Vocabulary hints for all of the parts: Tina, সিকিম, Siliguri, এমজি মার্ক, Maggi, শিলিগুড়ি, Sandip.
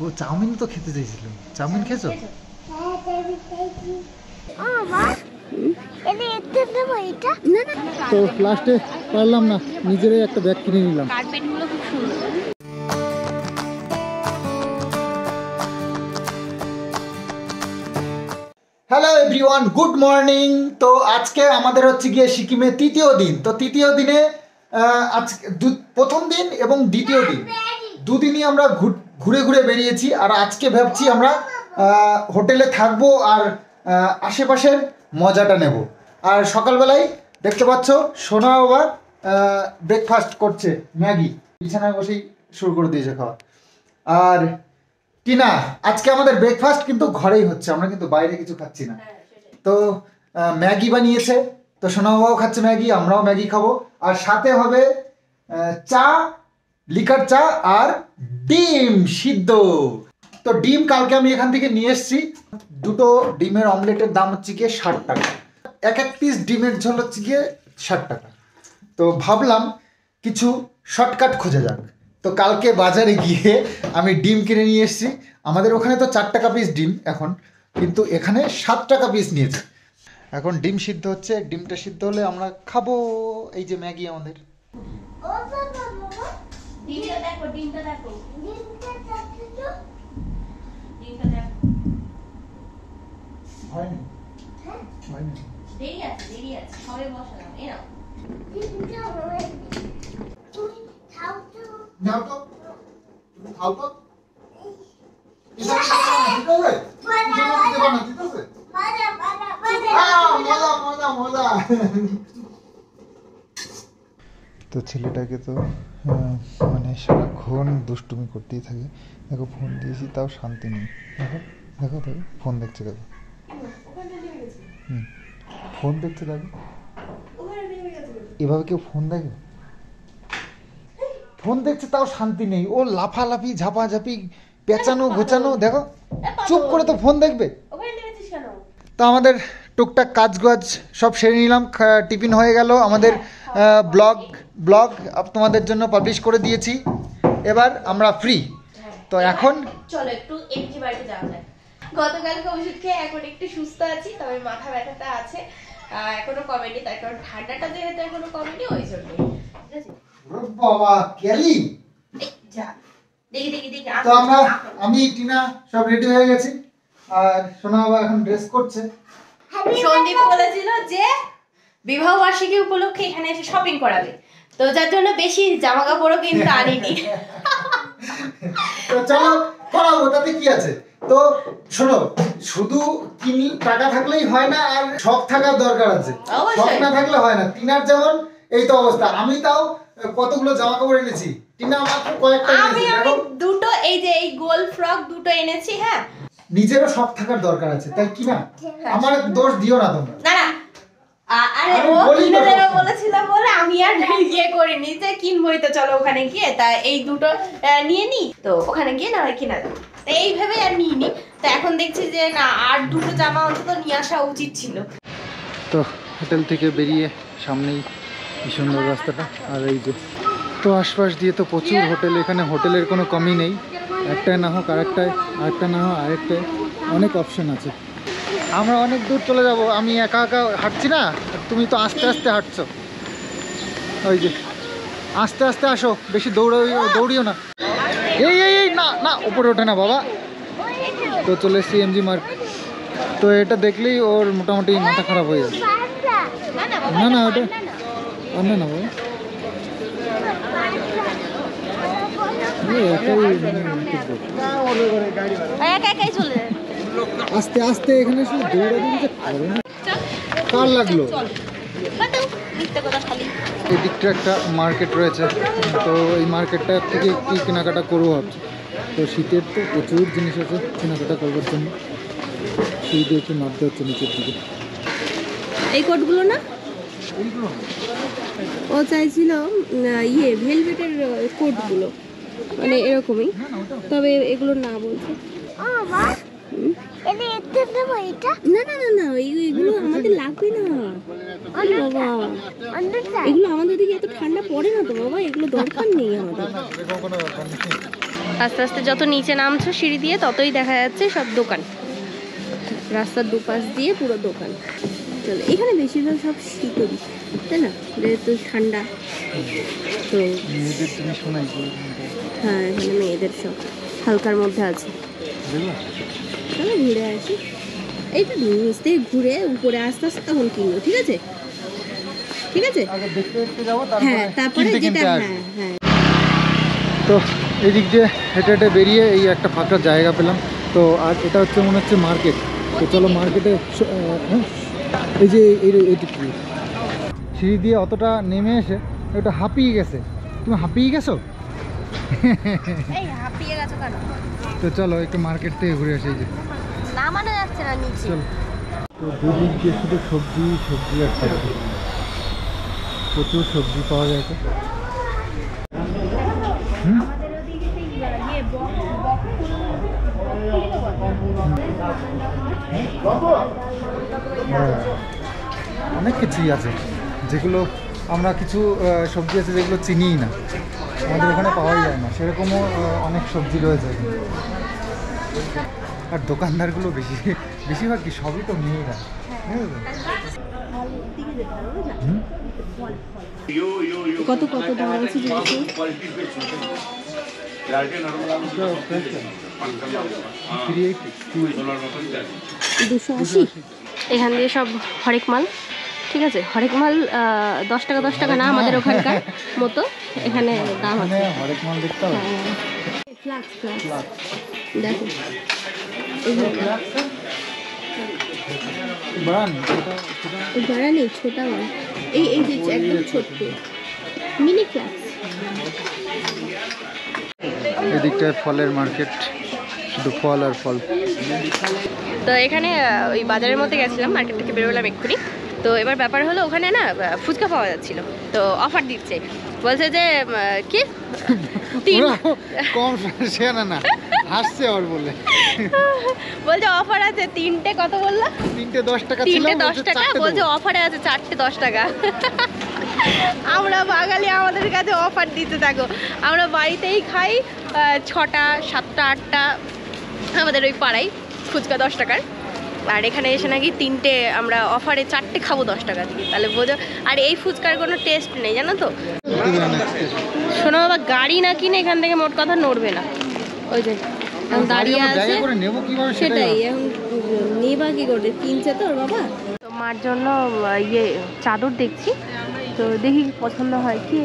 ও chowmein তো খেতে চাইছিল। চাউমিন খেছো? হ্যাঁ, চাউমিন খেয়েছি। ও মা, এনে এত দাম এটা? না না, তো লাস্টে পারলাম না, নিজেরই একটা ব্যাগ কিনে নিলাম। কার্পেটগুলো খুব সুন্দর। Hello everyone, good morning. তো আজকে আমাদের হচ্ছে গিয়ে সিকিমে তৃতীয় দিন। তো তৃতীয় দিনে আজকে প্রথম দিন এবং দ্বিতীয় দিন দুদিনই আমরা ঘুরে ঘুরে বেরিয়েছি। আর আজকে ভাবছি আমরা হোটেলে থাকবো আর আশেপাশের মজাটা নেব। আর সকালবেলায় দেখতে পাচ্ছ সোনা বাবা ব্রেকফাস্ট করছে, ম্যাগি বিছানায় বসেই শুরু করে দিয়েছে খাওয়া। আর টিনা, আজকে আমাদের ব্রেকফাস্ট কিন্তু ঘরেই হচ্ছে, আমরা কিন্তু বাইরে কিছু খাচ্ছি না। তো ম্যাগি বানিয়েছে, তো সোনা বাবাও খাচ্ছে ম্যাগি, আমরাও ম্যাগি খাবো। আর সাথে হবে চা, লিকার চা আর ডিম সিদ্ধ। তো ডিম কালকে আমি এখান থেকে নিয়ে এসেছি। দুটো ডিমের অমলেটের দাম হচ্ছে গিয়ে ৬০ টাকা, এক পিস ডিমের ঝোল হচ্ছে গিয়ে ৬০ টাকা। তো ভাবলাম কিছু শর্টকাট খোঁজা যাক। তো কালকে বাজারে গিয়ে আমি ডিম কিনে নিয়ে এসেছি। আমাদের ওখানে তো ৪ টাকা পিস ডিম এখন, কিন্তু এখানে ৭ টাকা পিস নিয়েছে। এখন ডিম সিদ্ধ হচ্ছে, ডিমটা সিদ্ধ হলে আমরা খাবো। এই যে ম্যাগি আমাদের, তো ছেলেটাকে তো মানে সারাক্ষণ দুষ্টুমি করতেই থাকে। দেখো ফোন দিয়েছি তাও শান্তি নেই। দেখো দেখো দেখো ফোন দেখছে, দেখো ফোন দেখছে, দেখো এভাবে কেউ ফোন দেখে? ফোন দেখছে তাও শান্তি নেই, ও লাফালাফি ঝাপাঝাপি পেঁচানো ঘোচানো। দেখো চুপ করে তো ফোন দেখবে। তো আমাদের টুকটাক কাজগোজ সব সেরে নিলাম, টিফিন হয়ে গেল। আমাদের ব্লগ তোমাদের জন্য পাবলিশ করে দিয়েছি, এবার আমরা ফ্রি। তো এখন চলো একটু এমজি বাড়িতে যাওয়া যাক। গতকালকে ওষুধ খেয়ে এখন একটু সুস্থ আছি, তবে মাথা ব্যথাটা আছে এখনো কমেনি, তার কারণ ঠান্ডাটা যেহেতু এখনো কমেনি ওই জন্য। বাবা কেলি যা দেখি দেখি দেখি। তো আমরা আমি টিনা সব রেডি হয়ে গেছি, আর সোনা বাবা এখন ড্রেস করছে। সন্দীপ বলেছিল যে বিবাহ বার্ষিকী উপলক্ষে এখানে এসে শপিং করাবে, তো যার জন্য বেশি জামা কাপড়ও কিন্তু আনিনি। তো চলো করাবো, তাতে কি আছে। তো শোনো, শুধু টাকা থাকলেই হয় না, আর শখ থাকার দরকার আছে। শখ না থাকলে হয় না। টিনার যেমন এই তো অবস্থা, আমি তাও কতগুলো জামা কাপড় এনেছি। টিনা মাত্র কয়েকটা এনেছি, আমি দুটো এই যে এই গোল ফ্রক দুটো এনেছি। হ্যাঁ, নিজেরও শখ থাকার দরকার আছে, তাই কি না? আমার দোষ দিও না তোমরা। না না, আরে ও কিনেরা বলেছিলাম বলে আমি আর গিয়ে করিনি যে কিনবই। তো চলো ওখানে গিয়ে তা এই দুটো নিয়ে নি, তো ওখানে গিয়ে না হয় কিনা যাবে, তো এইভাবে আর নিইনি। তো এখন দেখছি যে না, আর দুটো জামা অন্তত নিয়ে আসা উচিত ছিল। তো হোটেল থেকে বেরিয়ে সামনেই সুন্দর রাস্তাটা, আর এই যে তো আশপাশ দিয়ে তো প্রচুর হোটেল। এখানে হোটেলের কোনো কমই নেই, একটাই না হোক আরেকটাই, আরেকটা না হোক আরেকটাই, অনেক অপশন আছে। আমরা অনেক দূর চলে যাব, আমি একা একা হাঁটছি না, তুমি তো আস্তে আস্তে হাঁটছ। ওই যে আস্তে আস্তে আসো, বেশি দৌড়িও না। এই এই না না, উপরে ওঠে না বাবা। তো চলে এসছি এমজি মার্ক। তো এটা দেখলেই ওর মোটামুটি মাথা খারাপ হয়ে যাবে। না না ওটা অন্য না বাবা, আস্তে আস্তে এখানে কার লাগলো। এই দিকটা একটা মার্কেট রয়েছে, তো এই মার্কেটটা থেকে কি কেনাকাটা করবো ভাবছি। তো শীতের তো প্রচুর জিনিস আছে কেনাকাটা করবার জন্য। শীত একটু নামতে হচ্ছে নিচের দিকে। এই কোটগুলো না, ও চাইছিল ইয়ে ভেলভেটের কোটগুলো, মানে এরকমই, তবে এগুলো না বলছে। না না না না, এগুলো আমাদের লাগবে না বাবা, এগুলো আমাদের দিকে এত ঠান্ডা পড়ে না তো বাবা, এগুলো দরকার নেই আমাদের। আস্তে আস্তে যত নিচে নামছো সিঁড়ি দিয়ে ততই দেখা যাচ্ছে সব দোকান, রাস্তার দুপাশ দিয়ে পুরো দোকান। চলো, এখানে বেশিরভাগ সব শীতল, তাই না? যেহেতু ঠান্ডা, তো হ্যাঁ এখানে মেয়েদের সব হালকার মধ্যে আছে। চলো ঘুরে আসি, এইটা নিচ দিয়ে ঘুরে উপরে আস্তে আস্তে তখন কিনবো, ঠিক আছে? ঠিক আছে, হ্যাঁ তারপরে যেটা, হ্যাঁ হ্যাঁ। তো এদিক দিয়ে হেঁটে হেঁটে বেরিয়ে এই একটা ফাঁকা জায়গা পেলাম। তো আর এটা হচ্ছে মনে হচ্ছে মার্কেট। তো চলো মার্কেটে, এই যে এইদিক সিঁড়ি দিয়ে অতটা নেমে এসে ওটা হাঁপিয়ে গেছে। তুমি হাঁপিয়ে গেছো? তো চলো একটু মার্কেট থেকে ঘুরে আসি। এই যে নামানো যাচ্ছে না নিচে। চলো, তো দুদিক দিয়ে শুধু সবজি সবজি আর সবজি, প্রচুর সবজি পাওয়া যায়। তো অনেক কিছুই আছে, যেগুলো আমরা কিছু সবজি আছে যেগুলো চিনিই না, আমাদের ওখানে পাওয়াই যায় না, সেরকমও অনেক সবজি রয়েছে। আর দোকানদারগুলো বেশিরভাগ কি সবই তো মেয়েরা। কত কত দাম আছে? এখান দিয়ে সব হরেক মাল, ঠিক আছে? হরেক মাল 10 টাকা 10 টাকা না, আমাদের ওখানকার মতো এখানে দাম আছে। হরেক মাল দেখতে হবে। ফ্লাক্স ফ্লাক্স দেখো, বড়া নেই, ছোটা মাল, এই এই যে একদম ছোট্ট মিনি ফ্লাক্স। এদিকটায় ফলের মার্কেট, শুধু ফল আর ফল। তো এখানে ওই বাজারের মধ্যে গেছিলাম, মার্কেট থেকে বেরোলাম এক্ষুনি। তো এবার ব্যাপার হলো ওখানে না ফুচকা পাওয়া যাচ্ছিল, তো অফার দিচ্ছে, বলছে যে কি কম না হাসছে আর বলে, বলছে অফার আছে 3টে কত বললা, 3টে 10 টাকা ছিল, 3টে 10 টাকা বলছে অফারে আছে, 4টে 10 টাকা। আমরা বাঙালি, আমাদের কাছে অফার দিতে থাকো, আমরা বাড়িতেই খাই 6টা 7টা 8টা, আমাদের ওই পাড়ায় ফুচকা 10 টাকার, আর এখানে এসে নাকি 3টে আমরা অফারে 4টে খাবো 10 টাকা দিয়ে, তাহলে বোঝো। আর এই ফুচকার কোনো টেস্ট নেই, জানো তো। শোনো বাবা, গাড়ি না কিনে এখান থেকে মোট কথা নড়বে না। ওই যে এখন দাঁড়িয়ে আছে, সেটাই এখন নেবা কি করে, কিনছে তোর বাবা। তো মার জন্য ইয়ে চাদর দেখছি, তো দেখি পছন্দ হয় কি।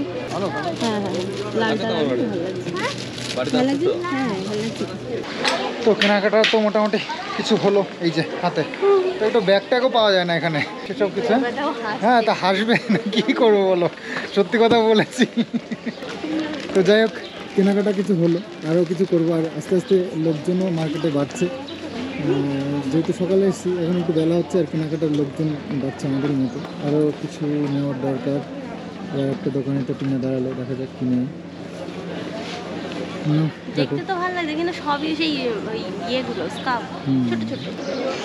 তো কেনাকাটা তো মোটামুটি কিছু হলো। এই যে হাতে তো একটু ব্যাগটাও পাওয়া যায় না এখানে, সেসব কিছু। হ্যাঁ তা হাসবে না, কি করবো বলো, সত্যি কথা বলেছি। তো যাই হোক, কেনাকাটা কিছু হলো, আরও কিছু করবো। আর আস্তে আস্তে লোকজনও মার্কেটে বাড়ছে, যেহেতু সকালে এসেছি, এখন একটু বেলা হচ্ছে, আর কেনাকাটার লোকজন বাড়ছে আমাদের মতো। আরও কিছু নেওয়ার দরকার, আর একটা দোকানে তো কিনে দাঁড়ালো, দেখা যাক কিনে।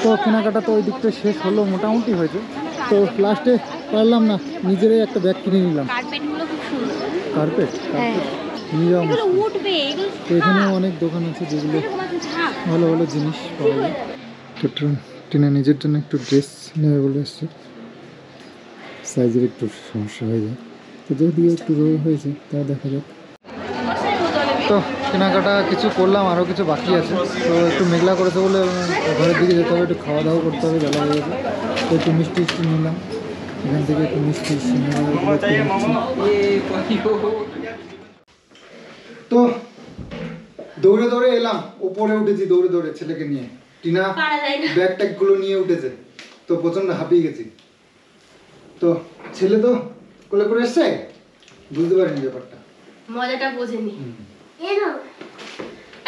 তো কেনাকাটা তো ওই দিকটা শেষ হলো মোটামুটি হয়েছে। তো লাস্টে পারলাম না, নিজেরাই একটা ব্যাগ কিনে নিলাম। কার্পেট এখানে অনেক দোকান আছে যেগুলো ভালো ভালো জিনিস পাওয়া যায়। তো টিনা নিজের জন্য একটু ড্রেস নেবে বলে এসছে, সাইজের একটু সমস্যা হয়ে যায়, তো যদিও একটু রয়ে হয়েছে, তা দেখা যাক। তো কেনাকাটা কিছু করলাম, আরও কিছু বাকি আছে। তো একটু মেঘলা করেছে বলে ঘরের দিকে যেতে হবে, একটু খাওয়া দাওয়া করতে হবে, বেলা হয়ে গেছে। তো একটু মিষ্টি নিলাম এখান থেকে, একটু মিষ্টি। তো দৌড়ে দৌড়ে এলাম, উপরে উঠেছি দৌড়ে দৌড়ে ছেলেকে নিয়ে, টিনা ব্যাগ ট্যাগগুলো নিয়ে উঠেছে। তো প্রচন্ড হাঁপিয়ে গেছি, তো ছেলে তো কোলে করে এসছে, বুঝতে পারিনি ব্যাপারটা, মজাটা বোঝেনি।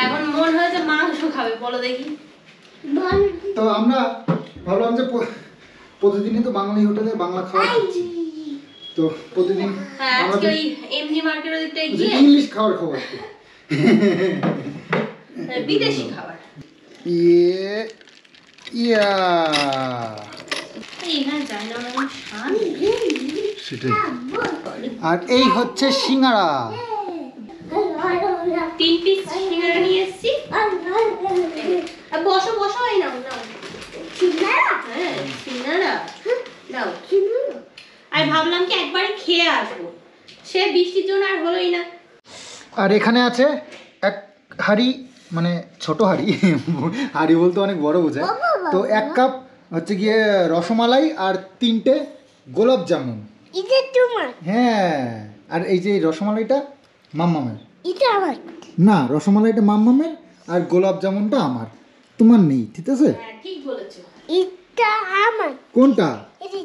এখন মন হয়েছে মাংস খাবে, বলো দেখি। তো আমরা ভাবলাম যে প্রতিদিনই তো বাঙালি হোটেলে বাংলা খাওয়া, তো প্রতিদিন আজকে ওই এমনি মার্কেটে দিতে গিয়ে ইংলিশ খাবার খাবো, বিদেশি খাবার। ইয়া এইখানে যায় না আমি সেটাই। আর এই হচ্ছে সিঙ্গারা। तीन पीस सिंगर नहीं है सी अब बोशो बोशो आई ना ना सिंगरा ना सिंगरा आई भावलाम कि एक बार खेया आसबो शे बीस्टी जोन आर होलो ही ना আর এখানে আছে এক হাড়ি মানে ছোট হাড়ি হাড়ি বলতে অনেক বড় বোঝায় তো এক কাপ হচ্ছে কি রসমালাই আর তিনটে গোলাপ জামুন এটা তোমার হ্যাঁ আর এই যে রসমালাইটা মাম্মামের এটা আমার না রসমালাইটা মাম্মামের আর গোলাপ জামুনটা আমার তোমার নেই ঠিক আছে হ্যাঁ ঠিক বলেছো এটা আমার কোনটা এটা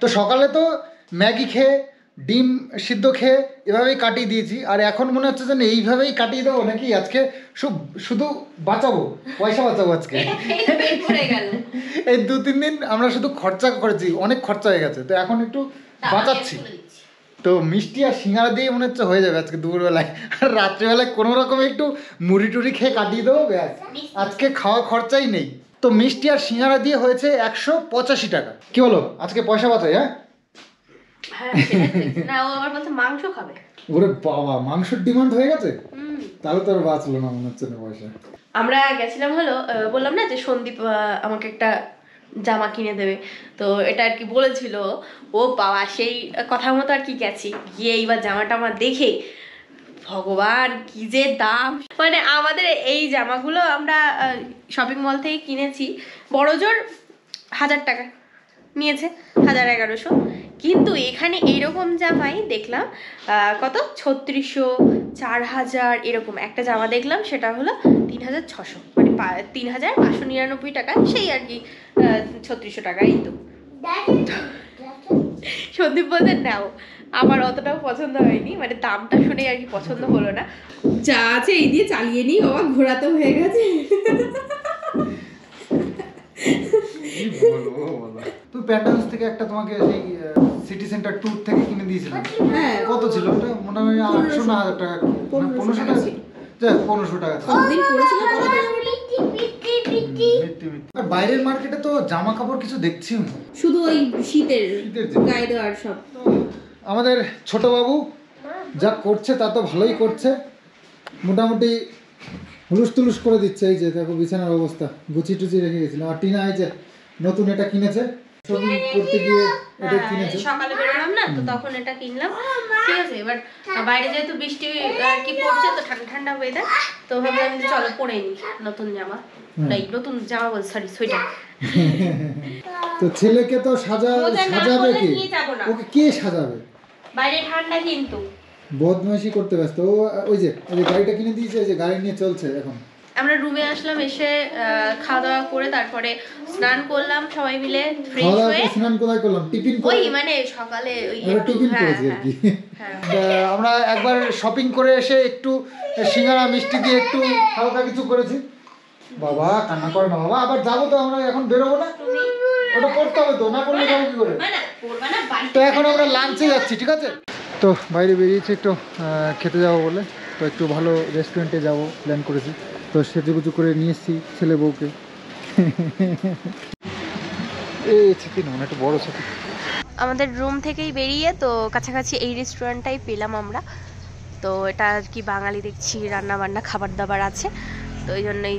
তো সকালে তো ম্যাগি খেয়ে ডিম সিদ্ধ খেয়ে এভাবেই কাটি দিয়েছি আর এখন মনে হচ্ছে যে এইভাবেই কাটিয়ে দাও নাকি আজকে শুধু বাঁচাবো পয়সা বাঁচাবো আজকে এই দু তিন দিন আমরা শুধু খরচা করেছি অনেক খরচা হয়ে গেছে তো এখন একটু বাঁচাচ্ছি তো মিষ্টি আর সিঙ্গারা দিয়ে মনে হচ্ছে হয়ে যাবে আজকে দুপুরবেলায় আর রাত্রিবেলায় কোনো রকম একটু মুড়ি টুড়ি খেয়ে কাটিয়ে দেবো ব্যাস আজকে খাওয়া খরচাই নেই তো মিষ্টি আর সিঙ্গারা দিয়ে হয়েছে ১৮৫ টাকা কি হলো আজকে পয়সা বাঁচাই হ্যাঁ হ্যাঁ সেটা না ও আবার বলতে মাংস খাবে ওরে বাবা মাংসের ডিমান্ড হয়ে গেছে তাহলে তো আর বাঁচলো না মনে হচ্ছে না পয়সা আমরা গেছিলাম হলো বললাম না যে সন্দীপ আমাকে একটা জামা কিনে দেবে তো এটা আর কি বলেছিল ও বাবা সেই কথা মতো আর কি গেছি গিয়ে এইবার জামাটা আমার দেখে ভগবান কি যে দাম মানে আমাদের এই জামাগুলো আমরা শপিং মল থেকে কিনেছি বড় জোর ১০০০ টাকা নিয়েছে ১১১০০ কিন্তু এখানে এরকম জামাই দেখলাম কত ৩৬০০ ৪০০০ এরকম একটা জামা দেখলাম সেটা হলো ৩৬০০ মানে ৩৫৯৯ টাকা সেই আর কি ৩৬০০ টাকা কিন্তু সন্দীপ বলতে নাও আমার অতটাও পছন্দ হয়নি মানে দামটা শুনে আর কি পছন্দ হলো না যা আছে এই দিয়ে চালিয়ে নিই আমার ঘোরা তো হয়ে গেছে তুই প্যাটার্নস থেকে একটা তোমাকে সেই সিটি সেন্টার ট্যুর থেকে কিনে দিয়েছিলাম হ্যাঁ কত ছিল ওটা মোটামুটি ৮০০ না ১০০০ টাকা ১৫০০ টাকা যা ১৫০০ টাকা দিন পড়েছিল আর বাইরের মার্কেটে তো জামা কাপড় কিছু দেখছি না শুধু ওই শীতের গায়ে দেওয়ার সব আমাদের ছোট বাবু যা করছে তা তো ভালোই করছে মোটামুটি হুলুস তুলুস করে দিচ্ছে এই যে দেখো বিছানার অবস্থা গুচি টুচি রেখে গেছিলাম আর টিনা এই যে নতুন এটা কিনেছে ছবি করতে গিয়ে এটা কিনেছে সকালে বেরোলাম না তো তখন এটা কিনলাম ঠিক আছে এবার বাইরে যেহেতু বৃষ্টি কি পড়ছে তো ঠান্ডা ঠান্ডা ওয়েদার তো ভাবলাম চলো পরে নি নতুন জামা তাই নতুন জামা বল সরি সোয়েটার তো ছেলেকে তো সাজাবে কি ওকে কে সাজাবে বাইরে ঠান্ডা কিন্তু বদমাইশি করতে ব্যস্ত ও ওই যে গাড়িটা কিনে দিয়েছে যে গাড়ি নিয়ে চলছে এখন আমরা রুমে আসলাম এসে খাওয়া দাওয়া করে তারপরে স্নান করলাম সবাই মিলে ফ্রেশ হয়ে স্নান কোথায় করলাম টিফিন করে ওই মানে সকালে ওই টিফিন করেছি আর কি আমরা একবার শপিং করে এসে একটু সিঙ্গারা মিষ্টি দিয়ে একটু হালকা কিছু করেছি বাবা কান্না করে না বাবা আবার যাবো তো আমরা এখন বেরোবো না ওটা করতে হবে তো না করলে যাবো কি করে তো এখন আমরা লাঞ্চে যাচ্ছি ঠিক আছে তো বাইরে বেরিয়েছি একটু খেতে যাবো বলে তো একটু ভালো রেস্টুরেন্টে যাবো প্ল্যান করেছি তো সেজুগুজু করে নিয়ে এসেছি ছেলে বউকে এই ছেলে না একটা বড় ছেলে আমাদের রুম থেকেই বেরিয়ে তো কাছাকাছি এই রেস্টুরেন্টটাই পেলাম আমরা তো এটা আর কি বাঙালি দেখছি রান্না বান্না খাবার দাবার আছে তো এই জন্যই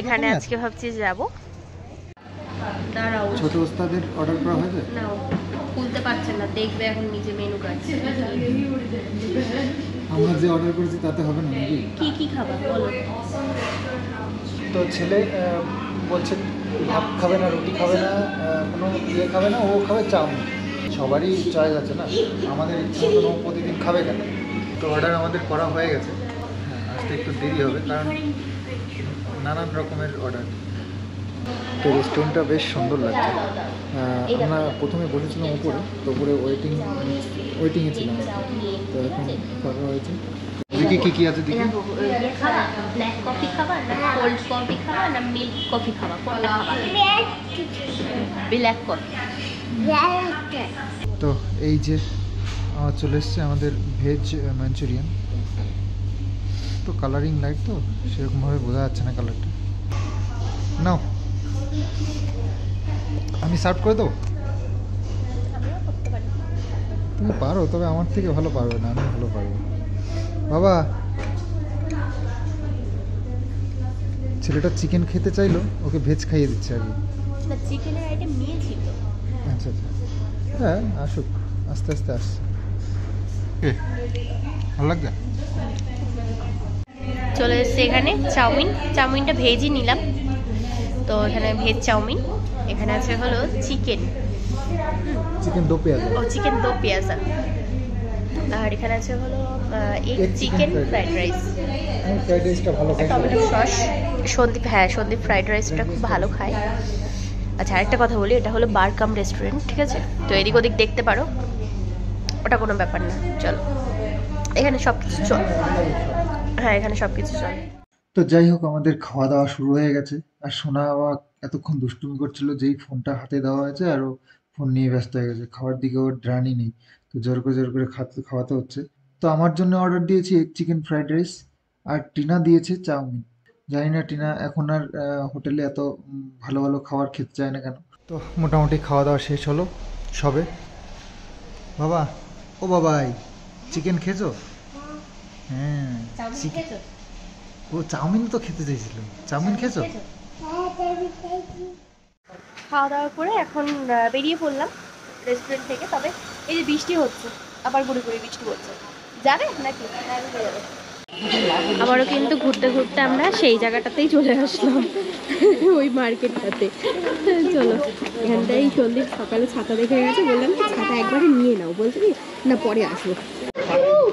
এখানে আজকে ভাবছি যাবো দাঁড়াও ছোট ওস্তাদের অর্ডার করা হয়েছে না খুলতে পারছেন না দেখবে এখন নিচে মেনু কার্ড আমরা যে অর্ডার করেছি তাতে হবে না নাকি কি কি খাবার বলো তো ছেলে বলছে ভাত খাবে না রুটি খাবে না কোনো ইয়ে খাবে না ও খাবে চাউমিন সবারই চয়েস আছে না আমাদের ইচ্ছে মতো প্রতিদিন খাবে কেন তো অর্ডার আমাদের করা হয়ে গেছে হ্যাঁ আসতে একটু দেরি হবে কারণ নানান রকমের অর্ডার তো রেস্টুরেন্টটা বেশ সুন্দর লাগছে আমরা প্রথমে বসেছিলাম উপরে তো উপরে ওয়েটিংয়ে ছিলাম তো এখন কথা হয়েছে দেখি কী কী আছে দেখি ব্ল্যাক কফি খাবা না কোল্ড কফি খাবা না মিল্ক কফি খাবা ব্ল্যাক কফি তো এই যে চলে এসছে আমাদের ভেজ ম্যাঞ্চুরিয়ান তো কালারিং লাইট তো সেরকমভাবে বোঝা যাচ্ছে না কালারটা নাও আমি সার্ভ করে দেবো তুমি পারো তবে আমার থেকে ভালো পারবে না আমি ভালো পারবো বাবা ছেলেটা চিকেন খেতে চাইলো, ওকে ভেজ খাইয়ে দিচ্ছে আগে। না, চিকেনের আইটেম নিয়েছিল। আচ্ছা আচ্ছা, হ্যাঁ আসুক, আস্তে আস্তে আসছে। ভালো লাগছে। চলে এসেছি এখানে চাউমিন, চাউমিনটা ভেজই নিলাম। তো এখানে ভেজ চাউমিন, এখানে আছে হলো চিকেন, চিকেন দো পেঁয়াজা, ও চিকেন দো পেঁয়াজা, আর এখানে আছে হলো এক চিকেন ফ্রাইড রাইস। ফ্রাইড রাইসটা ভালো খায় টমেটো সস, সন্দীপ, হ্যাঁ সন্দীপ ফ্রাইড রাইসটা খুব ভালো খায়। আচ্ছা আরেকটা কথা বলি, এটা হলো বার কাম রেস্টুরেন্ট, ঠিক আছে? তো এদিক ওদিক দেখতে পারো, ওটা কোনো ব্যাপার না। চলো এখানে সব কিছু চল, হ্যাঁ এখানে সব কিছু চল। তো যাই হোক, আমাদের খাওয়া দাওয়া শুরু হয়ে গেছে। আর সোনা এতক্ষণ দুষ্টুমি করছিল, যেই ফোনটা হাতে দেওয়া হয়েছে আর ও ফোন নিয়ে ব্যস্ত হয়ে গেছে, খাওয়ার দিকে ওর ড্রানি নেই। তো জোর করে জোর করে খাওয়াতে হচ্ছে। তো আমার জন্য অর্ডার দিয়েছি এক চিকেন ফ্রাইড রাইস, আর টিনা দিয়েছে চাউমিন। জানি না টিনা এখন আর হোটেলে এত ভালো ভালো খাবার খেতে চায় না কেন। তো মোটামুটি খাওয়া দাওয়া শেষ হলো সবে। বাবা, ও বাবাই, চিকেন খেয়েছো? হ্যাঁ, ও চাউমিন তো খেতে চাইছিল। চাউমিন খেয়েছো? খাওয়া দাওয়া করে এখন বেরিয়ে পড়লাম রেস্টুরেন্ট থেকে। তবে এই যে বৃষ্টি হচ্ছে, আবার গুড়ি গুড়ি বৃষ্টি হচ্ছে, যাবে নাকি? আবারও কিন্তু ঘুরতে ঘুরতে আমরা সেই জায়গাটাতেই চলে আসলাম, ওই মার্কেটটাতে। চলো এখানটাই চললি। সকালে ছাতা দেখে গেছে, বললাম কি ছাতা একবারে নিয়ে নাও, বলছি না পরে আসবো।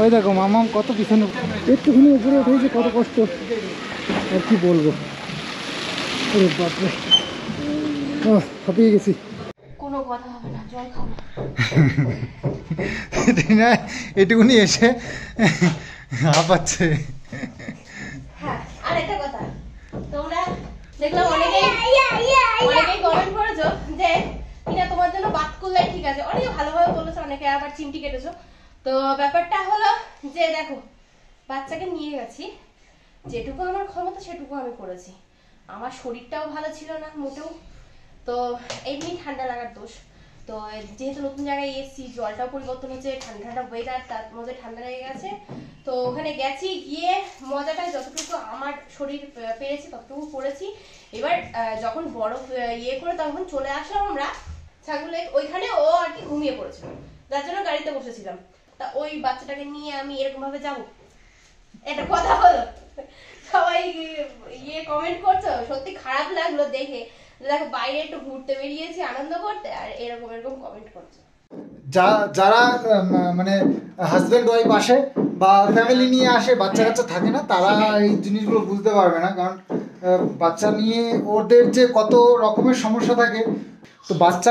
ওই দেখো মামাম কত পিছনে, একটুখানি উপরে উঠেছে, কত কষ্ট আর কি বলবো। এটুকুনি এসে হাঁপাচ্ছে। আর একটা কথা, তোমরা দেখলাম অনেকেই কমেন্ট করেছো যে কিনা তোমার জন্য বাত করলে ঠিক আছে, অনেক ভালোভাবে বলেছো, অনেকে আবার চিমটি কেটেছো। তো ব্যাপারটা হলো যে দেখো, বাচ্চাকে নিয়ে গেছি, যেটুকু আমার ক্ষমতা সেটুকু আমি করেছি। আমার শরীরটাও ভালো ছিল না মোটেও, তো এমনি ঠান্ডা লাগার দোষ। তো যেহেতু নতুন জায়গায় এসেছি, জলটাও পরিবর্তন হচ্ছে, ঠান্ডা ঠান্ডা ওয়েদার, তার মধ্যে ঠান্ডা লেগে গেছে। তো ওখানে গেছি, গিয়ে মজাটা যতটুকু আমার শরীর পেরেছি ততটুকু করেছি। এবার যখন বরফ ইয়ে করে তখন চলে আসলাম আমরা ছাগলের ওইখানে, ও আর কি ঘুমিয়ে পড়েছিল, যার জন্য গাড়িতে বসেছিলাম। তা ওই বাচ্চাটাকে নিয়ে আমি এরকম ভাবে যাবো, এটা কথা হলো। সবাই ইয়ে কমেন্ট করছো, সত্যি খারাপ লাগলো দেখে। দেখো বাইরে একটু ঘুরতে বেরিয়েছি আনন্দ করতে, আর এরকম এরকম কমেন্ট করছো। যারা মানে হাজব্যান্ড ওয়াইফ আসে বা ফ্যামিলি নিয়ে আসে, বাচ্চা কাচ্চা থাকে না, তারা এই জিনিসগুলো বুঝতে পারবে না। কারণ বাচ্চা নিয়ে ওদের যে কত রকমের সমস্যা থাকে, তো বাচ্চা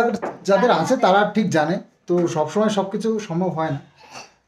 যাদের আছে তারা ঠিক জানে। তো সবসময় সব কিছু সম্ভব হয় না,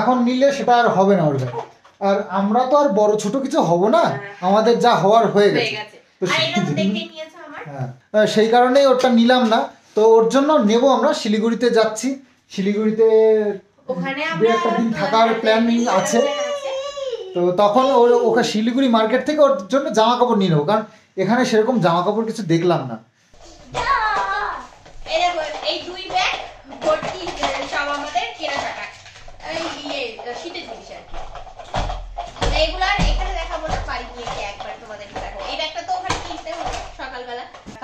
এখন নিলে সেটা আর হবে না ওর জন্য। আর আমরা তো আর বড় ছোট কিছু হব না, আমাদের যা হওয়ার হয়ে গেছে, সেই কারণেই ওটা নিলাম না। তো ওর জন্য নেব, আমরা শিলিগুড়িতে যাচ্ছি, শিলিগুড়িতে একটা দিন থাকার প্ল্যানিং আছে। তো তখন ওকে শিলিগুড়ি মার্কেট থেকে ওর জন্য জামা কাপড় নিয়ে নেবো, কারণ এখানে সেরকম জামা কাপড় কিছু দেখলাম না।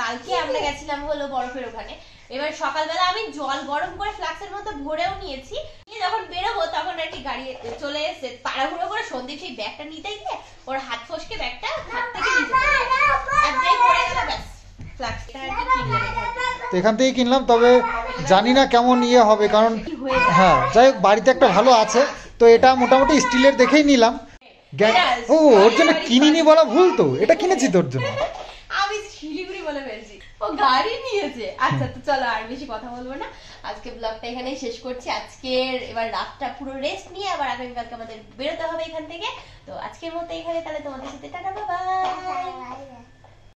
কালকে আমরা গেছিলাম হলো বরফের ওখানে। এবার সকালবেলা আমি জল গরম করে ফ্লাক্সের মধ্যে ভরেও নিয়েছি, যখন বেরোবো তখন আর কি গাড়ি চলে এসেছে, তাড়াহুড়ো করে সন্ধ্যে সেই ব্যাগটা নিতে গিয়ে ওর হাত ফসকে ব্যাগটা হাত থেকে নিয়ে এখান থেকে কিনলাম, তবে জানি না কেমন ইয়ে হবে, কারণ হ্যাঁ যাই হোক বাড়িতে একটা ভালো আছে, তো এটা মোটামুটি স্টিলের দেখেই নিলাম। ও ওর জন্য কিনিনি বলা ভুল, তো এটা কিনেছি তোর জন্য। আমি শিলিগুড়ি বলে ফেলছি, ও গাড়ি নিয়েছে। আচ্ছা তো চলো আর বেশি কথা বলবো না, আজকে ব্লগটা এখানেই শেষ করছি। আজকের এবার রাতটা পুরো রেস্ট নিয়ে আবার আগামীকালকে আমাদের বেরোতে হবে এখান থেকে। তো আজকের মতো এখানে, তাহলে তোমাদের সাথে টাটা, বাই বাই।